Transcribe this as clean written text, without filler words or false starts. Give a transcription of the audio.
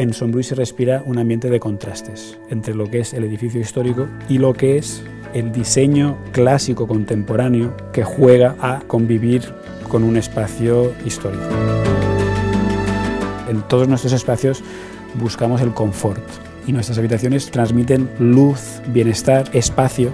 en Son Brull se respira un ambiente de contrastes entre lo que es el edificio histórico y lo que es el diseño clásico contemporáneo que juega a convivir con un espacio histórico. En todos nuestros espacios buscamos el confort y nuestras habitaciones transmiten luz, bienestar, espacio.